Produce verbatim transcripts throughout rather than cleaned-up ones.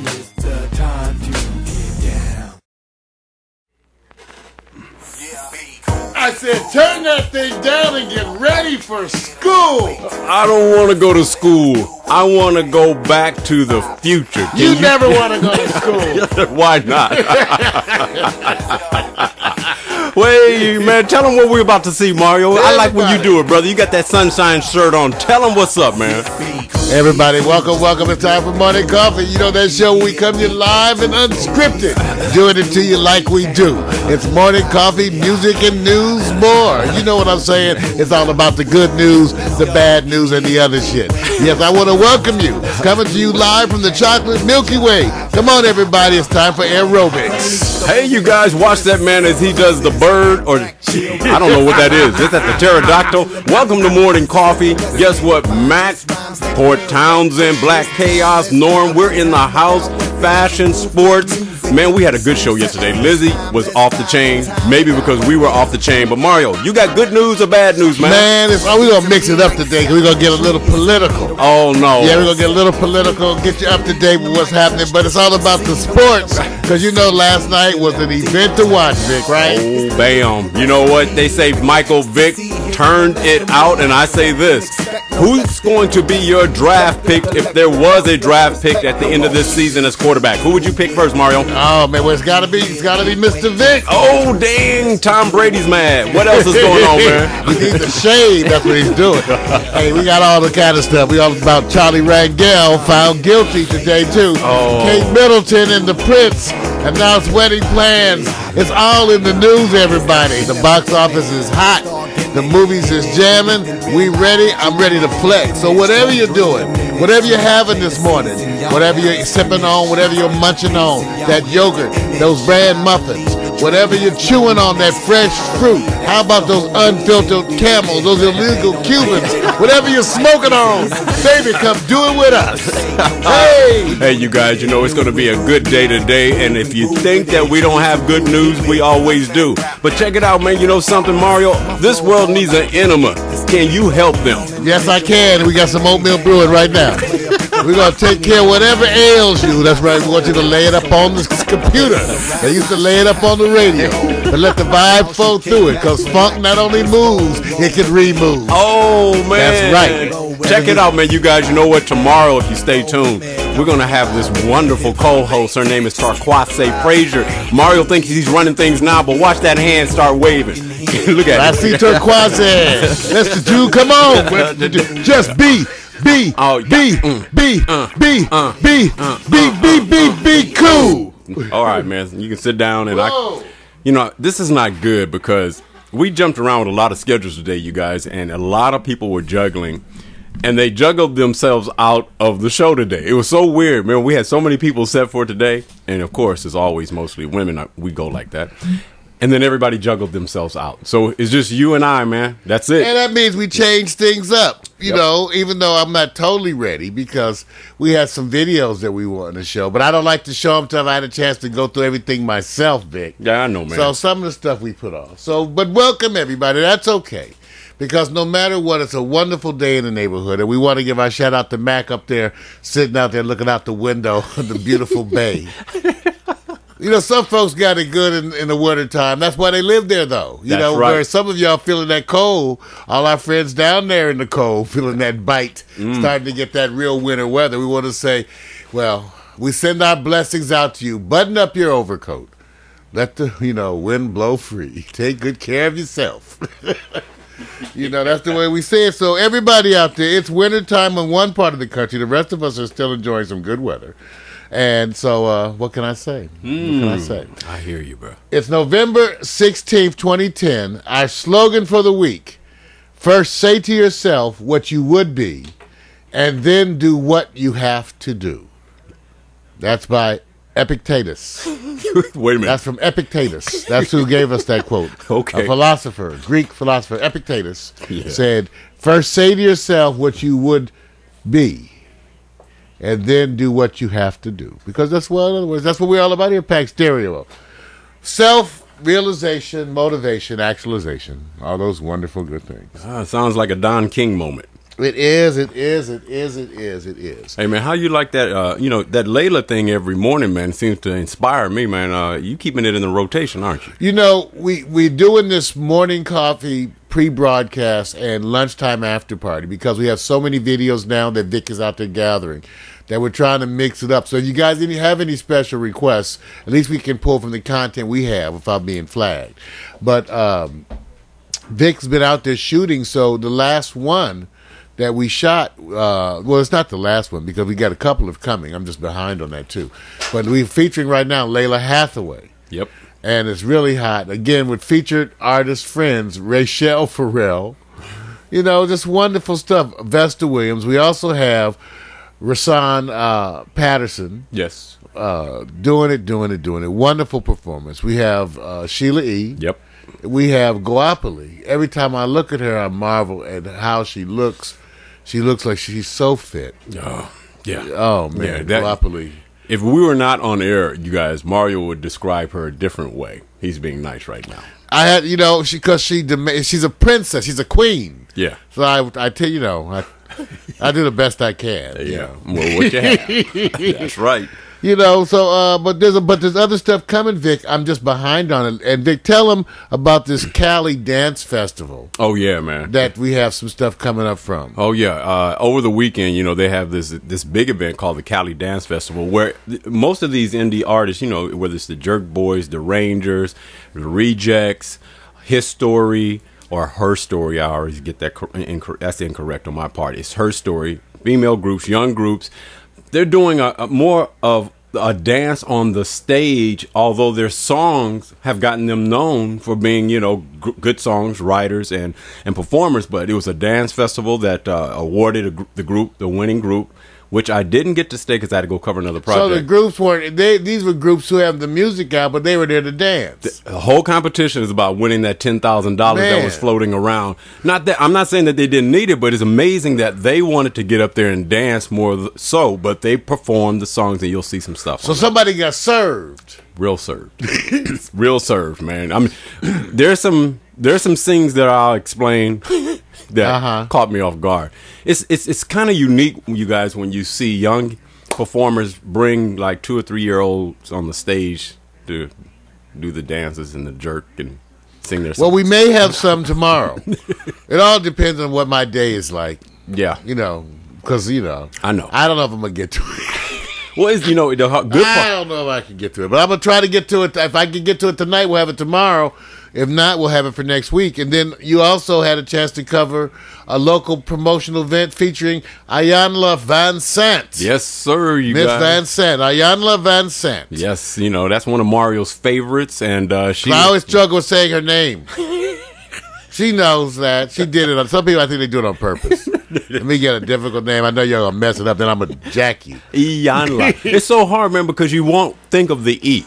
It's the time to get down. I said, turn that thing down and get ready for school. I don't want to go to school. I want to go back to the future. Can you, you never want to go to school. Why not? Wait, man, tell them what we're about to see, Mario. I like when you do it, brother. You got that sunshine shirt on. Tell them what's up, man. Everybody, welcome, welcome. It's time for Morning Coffee. You know that show where we come to you live and unscripted, doing it to you like we do. It's Morning Coffee, music and news, more. You know what I'm saying? It's all about the good news, the bad news, and the other shit. Yes, I want to welcome you. Coming to you live from the chocolate Milky Way. Come on, everybody. It's time for aerobics. Hey, you guys, watch that man as he does the bird, or I don't know what that is. It's at the pterodactyl. Welcome to Morning Coffee. Guess what, Matt, Port Townsend, Black Chaos, Norm, we're in the house. Fashion, sports, man, we had a good show yesterday. Lizzie was off the chain, maybe because we were off the chain. But Mario, you got good news or bad news, man? Man, it's, oh, we're going to mix it up today because we're going to get a little political. Oh, no. Yeah, we're going to get a little political, get you up to date with what's happening. But it's all about the sports because, you know, last night was an event to watch, Vic, right? Oh, bam. You know what? They say Michael Vick turned it out, and I say this. Who's going to be your draft pick if there was a draft pick at the end of this season as quarterback? Who would you pick first, Mario? Oh, man, well, it's got to be it's got to be Mister Vick. Oh, dang, Tom Brady's mad. What else is going on, man? He needs a shade. That's what he's doing. Hey, we got all the kind of stuff. We all about Charlie Rangel found guilty today, too. Oh. Kate Middleton and the Prince announced wedding plans. It's all in the news, everybody. The box office is hot. The movies is jamming. We ready. I'm ready to flex. So whatever you're doing, whatever you're having this morning, whatever you're sipping on, whatever you're munching on, that yogurt, those bran muffins, whatever you're chewing on, that fresh fruit. How about those unfiltered Camels, those illegal Cubans? Whatever you're smoking on, baby, come do it with us. Hey! Hey, you guys, you know, it's going to be a good day today. And if you think that we don't have good news, we always do. But check it out, man. You know something, Mario? This world needs an enema. Can you help them? Yes, I can. We got some oatmeal brewing right now. We're going to take care of whatever ails you. That's right. We want you to lay it up on this computer. They used to lay it up on the radio. But let the vibe flow through it, because funk not only moves, it can remove. Oh, man. That's right. Check it out, man. You guys, you know what? Tomorrow, if you stay tuned, we're going to have this wonderful co-host. Her name is Tarquase Frazier. Mario thinks he's running things now, but watch that hand start waving. Look at it. I see Tarquase. That's the dude. Come on. Just be. B, oh, B, yeah. B, uh, B, uh, B, uh, B, uh, B, B, B, uh, B, B, cool. All right, man. You can sit down and Whoa. I, you know, this is not good because we jumped around with a lot of schedules today, you guys, and a lot of people were juggling. And they juggled themselves out of the show today. It was so weird, man. We had so many people set for today. And, of course, it's always mostly women. We go like that. And then everybody juggled themselves out. So it's just you and I, man. That's it. And that means we change things up. You yep. know, even though I'm not totally ready because we had some videos that we wanted to show. But I don't like to show them until I had a chance to go through everything myself, Vic. Yeah, I know, man. So some of the stuff we put off. So, but welcome, everybody. That's okay. Because no matter what, it's a wonderful day in the neighborhood. And we want to give our shout out to Mac up there, sitting out there looking out the window of the beautiful bay. You know, some folks got it good in, in the winter time. That's why they live there, though. You That's know, right. Where some of y'all feeling that cold, all our friends down there in the cold feeling that bite, mm. starting to get that real winter weather. We want to say, well, we send our blessings out to you. Button up your overcoat. Let the, you know, wind blow free. Take good care of yourself. You know, that's the way we say it. So everybody out there, it's wintertime in one part of the country. The rest of us are still enjoying some good weather. And so, uh, what can I say? Mm. What can I say? I hear you, bro. It's November sixteenth, twenty ten. Our slogan for the week. First, say to yourself what you would be, and then do what you have to do. That's by Epictetus. Wait a minute. That's from Epictetus. That's who gave us that quote. Okay. A philosopher, Greek philosopher, Epictetus, yeah. said, first say to yourself what you would be. And then do what you have to do. Because that's what, in other words, that's what we're all about here at PaxStereo. Self-realization, motivation, actualization. All those wonderful good things. Ah, sounds like a Don King moment. It is, it is, it is, it is, it is. Hey, man, how you like that, uh, you know, that Lalah thing every morning, man, seems to inspire me, man. Uh, you keeping it in the rotation, aren't you? You know, we, we're doing this morning coffee pre-broadcast and lunchtime after party because we have so many videos now that Vic is out there gathering that we're trying to mix it up. So if you guys didn't have any special requests, at least we can pull from the content we have without being flagged. But um, Vic's been out there shooting, so the last one that we shot, uh, well, it's not the last one because we got a couple of coming. I'm just behind on that too. But we're featuring right now Lalah Hathaway. Yep. And it's really hot. Again, with featured artist friends, Rachelle Ferrell. You know, just wonderful stuff. Vesta Williams. We also have Rahsaan uh, Patterson. Yes. Uh, doing it, doing it, doing it. Wonderful performance. We have uh, Sheila E. Yep. We have Guapoli. Every time I look at her, I marvel at how she looks. She looks like she's so fit. Oh, yeah. Oh, man. Yeah, Guapoli. If we were not on air, you guys, Mario would describe her a different way. He's being nice right now. I had, you know, she because she she's a princess. She's a queen. Yeah. So I, I tell you know, I, I do the best I can. Yeah. You know. Well, what you have. That's right. You know, so uh, but there's a, but there's other stuff coming, Vic. I'm just behind on it. And Vic, tell them about this Cali Dance Festival. Oh yeah, man. That we have some stuff coming up from. Oh yeah, uh, over the weekend, you know, they have this this big event called the Cali Dance Festival, where th- most of these indie artists, you know, whether it's the Jerk Boys, the Rangers, the Rejects, His Story or Her Story, I always get that cor- inc- that's incorrect on my part. It's Her Story. Female groups, young groups. They're doing a, a more of a dance on the stage, although their songs have gotten them known for being, you know, g- good songs, writers and, and performers. But it was a dance festival that uh, awarded a gr- the group, the winning group, which I didn't get to stay because I had to go cover another project. So the groups weren't, they, these were groups who have the music out, but they were there to dance. The whole competition is about winning that ten thousand dollars that was floating around. Not that I'm not saying that they didn't need it, but it's amazing that they wanted to get up there and dance more so, but they performed the songs and you'll see some stuff. So somebody got served. Real served. Real served, man. I mean, there's some, there's some things that I'll explain that uh-huh. caught me off guard. It's it's it's kind of unique, you guys, when you see young performers bring like two or three year olds on the stage to do the dances and the jerk and sing their songs. Well, we may have some tomorrow. It all depends on what my day is like. Yeah, you know, because you know, I know, I don't know if I'm gonna get to it. Well, it's, you know, the good part. I don't know if I can get to it, but I'm gonna try to get to it. If I can get to it tonight, we'll have it tomorrow. If not, we'll have it for next week. And then you also had a chance to cover a local promotional event featuring Iyanla Vanzant. Yes, sir, you Miss guys. Miss Vanzant. Iyanla Vanzant. Yes, you know, that's one of Mario's favorites. And uh, she. I always struggle with saying her name. She knows that. She did it. Some people, I think they do it on purpose. Let me get a difficult name. I know you're going to mess it up. Then I'm going to jack you. Iyanla. It's so hard, man, because you won't think of the E.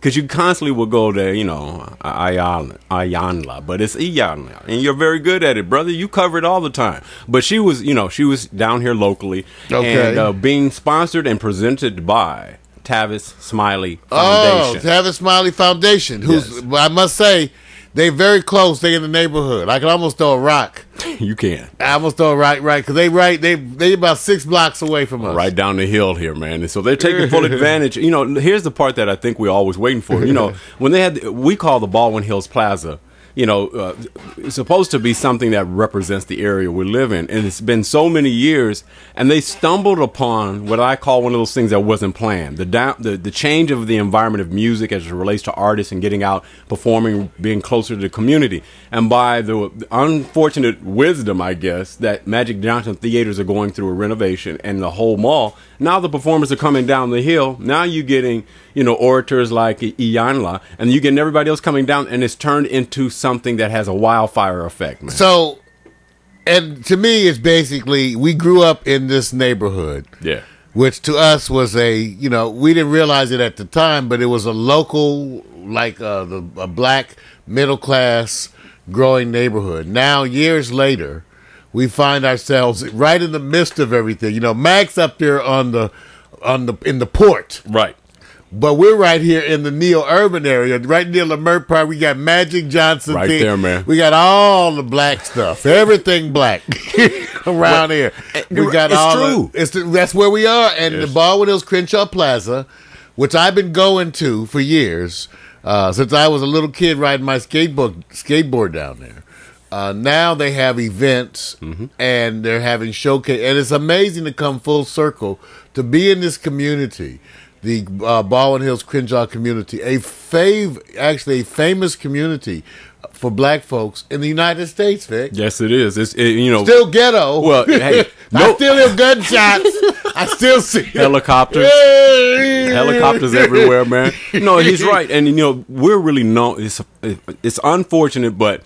Because you constantly will go there, you know, Iyanla, Iyanla, but it's Iyanla. And you're very good at it, brother. You cover it all the time. But she was, you know, she was down here locally. Okay. And uh, being sponsored and presented by Tavis Smiley Foundation. Oh, Tavis Smiley Foundation. Who's, yes. I must say, they very close. They in the neighborhood. I can almost throw a rock. You can. I almost throw a rock, right? Because they right, they they about six blocks away from us. Right down the hill here, man. And so they're taking full advantage. You know, here's the part that I think we're always waiting for. You know, when they had, we call the Baldwin Hills Plaza, you know, uh, it's supposed to be something that represents the area we live in. And it's been so many years. And they stumbled upon what I call one of those things that wasn't planned. The da- the, the change of the environment of music as it relates to artists and getting out, performing, being closer to the community. And by the unfortunate wisdom, I guess, that Magic Johnson Theaters are going through a renovation and the whole mall. Now the performers are coming down the hill. Now you're getting, you know, orators like Iyanla. And you're getting everybody else coming down. And it's turned into something that has a wildfire effect, man. So, and to me, it's basically we grew up in this neighborhood, yeah, which to us was a, you know, we didn't realize it at the time, but it was a local, like uh, the a black middle class growing neighborhood. Now, years later, we find ourselves right in the midst of everything. You know, Max up there on the on the in the port, right. But we're right here in the neo-urban area, right near Leimert Park. We got Magic Johnson Theaters. Right there, man. We got all the black stuff, everything black around well, here. We got it's all. True. The, it's true. That's where we are, and yes. the Baldwin Hills Crenshaw Plaza, which I've been going to for years uh, since I was a little kid riding my skateboard skateboard down there. Uh, now they have events, mm-hmm. and they're having showcase, and it's amazing to come full circle to be in this community. The uh, Baldwin Hills Crenshaw community, a fav, actually a famous community for black folks in the United States, Vic. Yes, it is. It's it, you know still ghetto. Well, hey, no. I still hear gunshots. I still see helicopters. Helicopters everywhere, man. No, he's right, and you know we're really known. It's it's unfortunate, but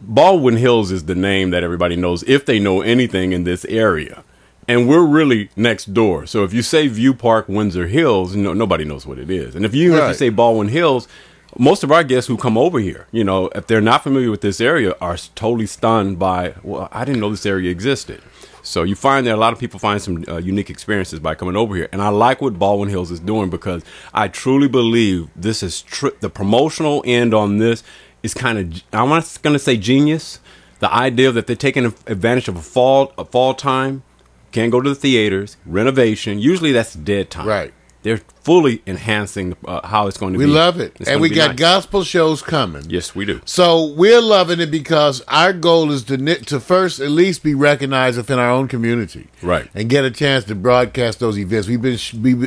Baldwin Hills is the name that everybody knows if they know anything in this area. And we're really next door. So if you say View Park, Windsor Hills, you know, nobody knows what it is. And if you, right. if you say Baldwin Hills, most of our guests who come over here, you know, if they're not familiar with this area, are totally stunned by, well, I didn't know this area existed. So you find that a lot of people find some uh, unique experiences by coming over here. And I like what Baldwin Hills is doing because I truly believe this is tri- the promotional end on this is kind of, I'm not going to say genius. The idea that they're taking advantage of a fall, a fall time. Can't go to the theaters. Renovation. Usually that's dead time. Right. They're fully enhancing uh, how it's going to we be. We love it. It's and we got nice. Gospel shows coming. Yes, we do. So we're loving it because our goal is to to first at least be recognized within our own community. Right. And get a chance to broadcast those events. We've been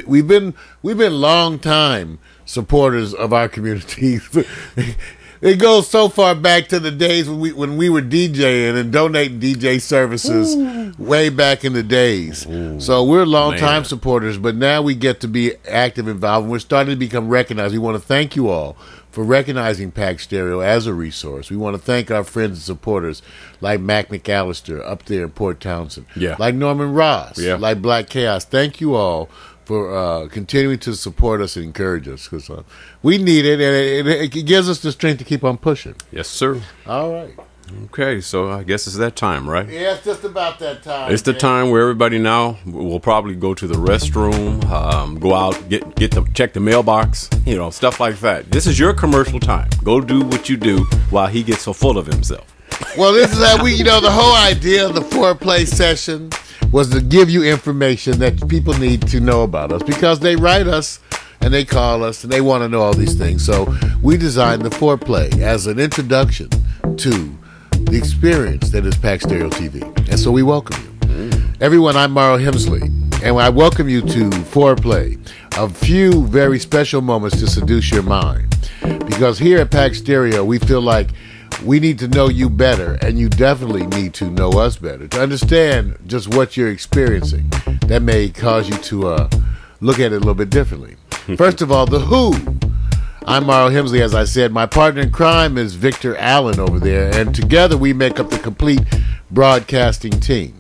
we've been we've been long time supporters of our community. It goes so far back to the days when we when we were DJing and donating D J services Ooh. Way back in the days. Ooh, so we're long-time supporters, but now we get to be active, involved, and we're starting to become recognized. We want to thank you all for recognizing PaxStereo as a resource. We want to thank our friends and supporters like Mac McAllister up there in Port Townsend, yeah. like Norman Ross, yeah. like Black Chaos. Thank you all for uh, continuing to support us and encourage us because uh, we need it, and it, it gives us the strength to keep on pushing. Yes, sir. All right. Okay, so I guess it's that time, right? Yeah, it's just about that time. It's the man. time where everybody now will probably go to the restroom, um, go out, get get the check the mailbox, you know, stuff like that. This is your commercial time. Go do what you do while he gets so full of himself. Well, this is how we, you know, the whole idea of the foreplay session was to give you information that people need to know about us because they write us and they call us and they want to know all these things. So we designed the foreplay as an introduction to the experience that is PaxStereo T V. And so we welcome you. Everyone, I'm Mario Hemsley, and I welcome you to Foreplay, a few very special moments to seduce your mind. Because here at PaxStereo, we feel like we need to know you better, and you definitely need to know us better to understand just what you're experiencing. That may cause you to uh, look at it a little bit differently. First of all, the who. I'm Mario Hemsley, as I said. My partner in crime is Victor Allen over there, and together we make up the complete broadcasting team.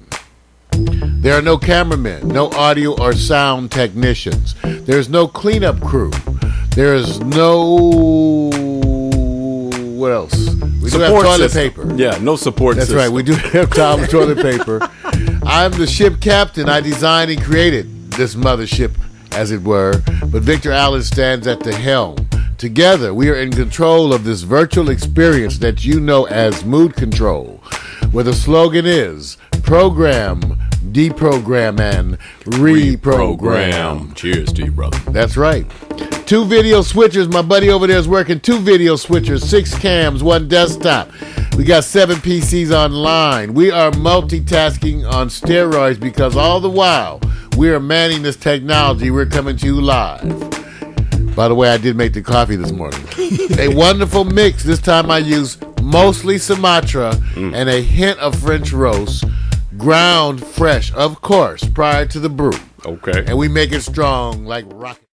There are no cameramen, no audio or sound technicians. There's no cleanup crew. There is no... What else? We support do have toilet system. paper. Yeah, no support That's system. Right. We do have toilet paper. I'm the ship captain. I designed and created this mothership, as it were. But Victor Allen stands at the helm. Together, we are in control of this virtual experience that you know as Mood Control, where the slogan is, program, deprogram, and reprogram. reprogram. Cheers to you, brother. That's right. Two video switchers. My buddy over there is working two video switchers, six cams, one desktop. We got seven P Cs online. We are multitasking on steroids because all the while we are manning this technology. We're coming to you live. By the way, I did make the coffee this morning. A wonderful mix. This time I used mostly Sumatra mm. and a hint of French roast. Ground fresh, of course, prior to the brew. Okay. And we make it strong like rocket.